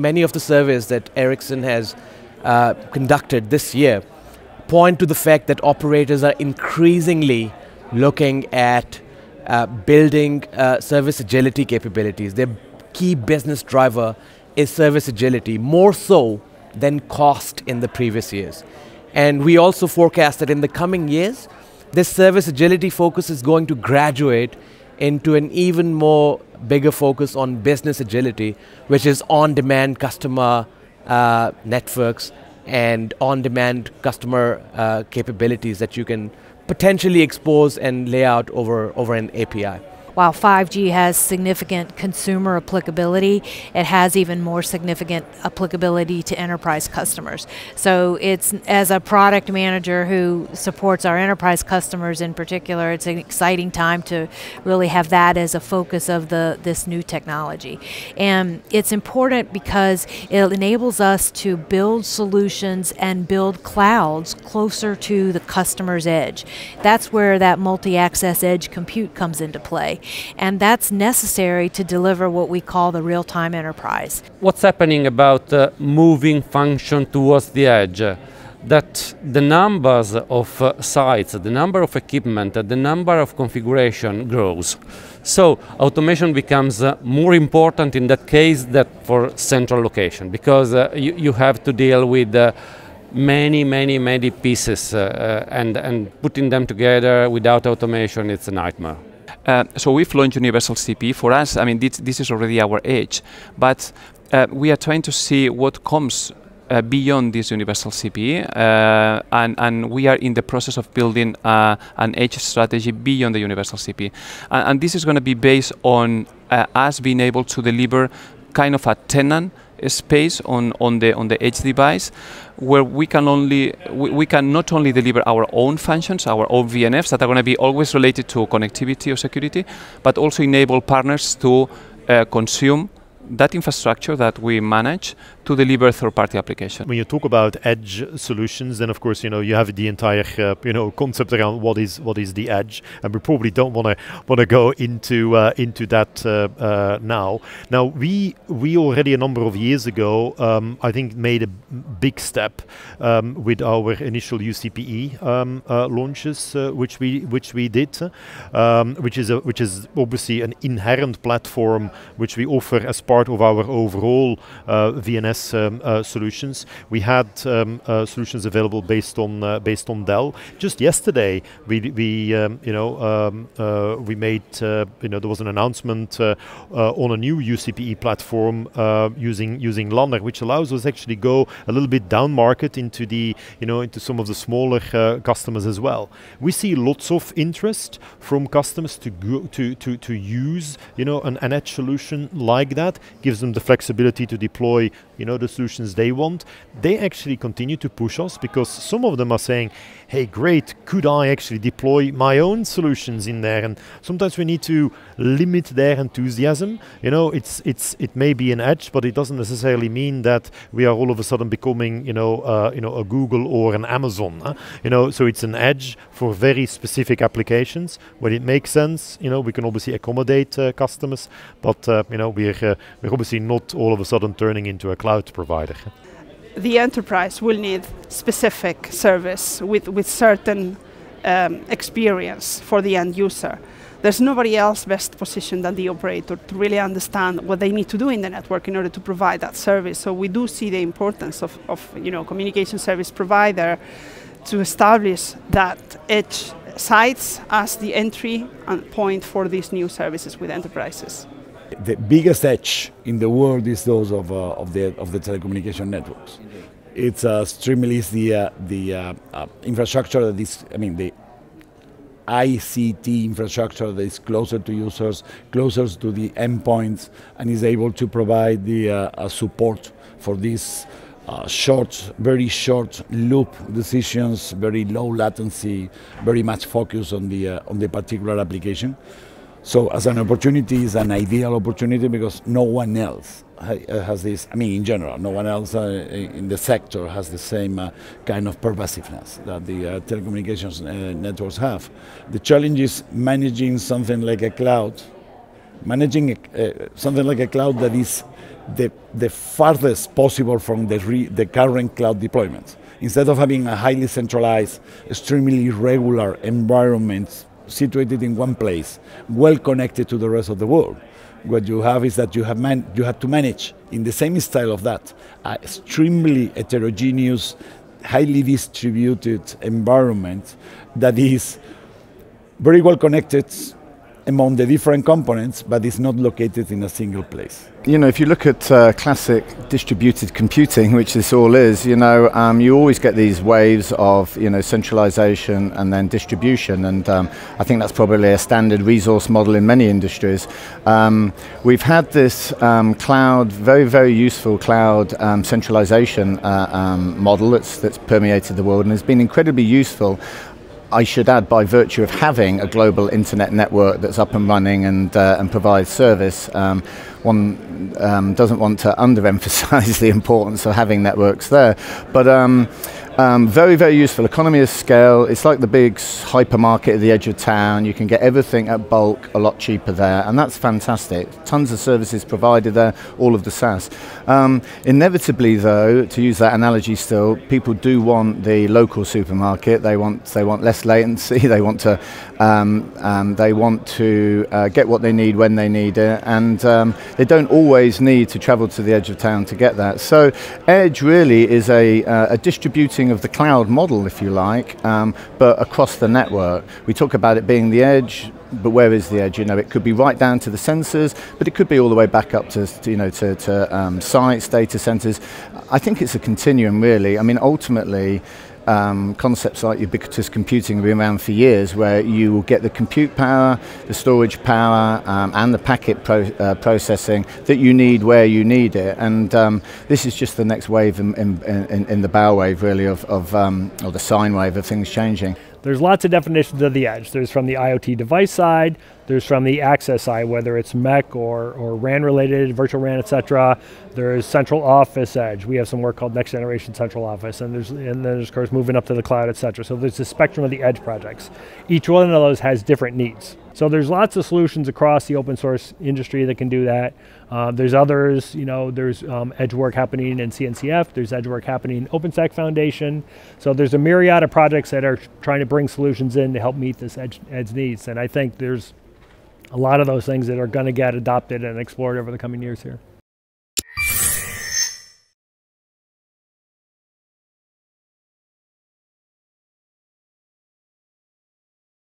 Many of the surveys that Ericsson has conducted this year point to the fact that operators are increasingly looking at building service agility capabilities. Their key business driver is service agility, more so than cost in the previous years. And we also forecast that in the coming years, this service agility focus is going to graduate into an even more bigger focus on business agility, which is on-demand customer networks and on-demand customer capabilities that you can potentially expose and lay out over an API. While 5G has significant consumer applicability, it has even more significant applicability to enterprise customers. So it's, as a product manager who supports our enterprise customers in particular, it's an exciting time to really have that as a focus of this new technology. And it's important because it enables us to build solutions and build clouds closer to the customer's edge. That's where that multi-access edge compute comes into play. And that's necessary to deliver what we call the real-time enterprise. What's happening about moving function towards the edge? That the numbers of sites, the number of equipment, the number of configuration grows. So automation becomes more important in that case than for central location, because you have to deal with many pieces and putting them together without automation, it's a nightmare. So we've launched Universal CPE. For us, I mean, this is already our edge, but we are trying to see what comes beyond this Universal CPE, and we are in the process of building an edge strategy beyond the Universal CPE. And this is going to be based on us being able to deliver kind of a tenant space on the edge device, where we can not only deliver our own functions, our own VNFs that are going to be always related to connectivity or security, but also enable partners to consume that infrastructure that we manage to deliver third-party applications. When you talk about edge solutions, then of course you have the entire concept around what is the edge, and we probably don't want to go into that now. Now we already a number of years ago I think made a big step with our initial UCPE launches, which we did, which is obviously an inherent platform which we offer as part of our overall VNS solutions. We had solutions available based on Dell. Just yesterday, we made there was an announcement on a new UCPE platform using Lander, which allows us actually go a little bit down market into the into some of the smaller customers as well. We see lots of interest from customers to use an edge solution like that. Gives them the flexibility to deploy the solutions they want. They actually continue to push us because some of them are saying, hey, great, could I actually deploy my own solutions in there? And sometimes we need to limit their enthusiasm. It may be an edge, but it doesn't necessarily mean that we are all of a sudden becoming a Google or an Amazon. So it's an edge for very specific applications when it makes sense. We can obviously accommodate customers, but we're obviously not all of a sudden turning into a cloud provider. The enterprise will need specific service with certain experience for the end user. There's nobody else best positioned than the operator to really understand what they need to do in the network in order to provide that service. So we do see the importance of communication service provider to establish that edge sites as the entry point for these new services with enterprises. The biggest edge in the world is those of the telecommunication networks. It's extremely the infrastructure that is, the ICT infrastructure that is closer to users, closer to the endpoints, and is able to provide the support for these very short loop decisions, very low latency, very much focused on the particular application. So as an opportunity, is an ideal opportunity because no one else has this, in general, no one else in the sector has the same kind of pervasiveness that the telecommunications networks have. The challenge is managing something like a cloud managing something like a cloud that is the farthest possible from the current cloud deployments. Instead of having a highly centralized, extremely regular environment situated in one place, well connected to the rest of the world, what you have is that you have to manage, in the same style of that, an extremely heterogeneous, highly distributed environment that is very well connected among the different components, but it's not located in a single place. You know, if you look at classic distributed computing, which this all is, you know, you always get these waves of, you know, centralization and then distribution, and I think that's probably a standard resource model in many industries. We've had this cloud, very, very useful cloud centralization model that's permeated the world and has been incredibly useful, I should add, by virtue of having a global internet network that's up and running and provides service. One doesn't want to underemphasize the importance of having networks there. But very, very useful. Economy of scale, it's like the big hypermarket at the edge of town. You can get everything at bulk a lot cheaper there, and that's fantastic. Tons of services provided there, all of the SaaS. Inevitably though, to use that analogy still, people do want the local supermarket. They want less latency, they want to get what they need when they need it, and they don't always need to travel to the edge of town to get that. So edge really is a distributing of the cloud model, if you like, but across the network. We talk about it being the edge, but where is the edge? You know, it could be right down to the sensors, but it could be all the way back up to sites, data centers. I think it's a continuum, really. I mean, ultimately, concepts like ubiquitous computing have been around for years, where you will get the compute power, the storage power, and the packet processing that you need where you need it. And this is just the next wave in the bow wave, really, or the sine wave of things changing. There's lots of definitions of the edge. There's from the IoT device side, there's from the access side, whether it's MEC or RAN related, virtual RAN, et cetera. There's central office edge. We have some work called next generation central office, and then there's of course moving up to the cloud, et cetera. So there's a spectrum of the edge projects. Each one of those has different needs. So there's lots of solutions across the open source industry that can do that. There's others, you know, there's edge work happening in CNCF, there's edge work happening in OpenStack Foundation. So there's a myriad of projects that are trying to bring solutions in to help meet this edge needs. And I think there's a lot of those things that are going to get adopted and explored over the coming years here.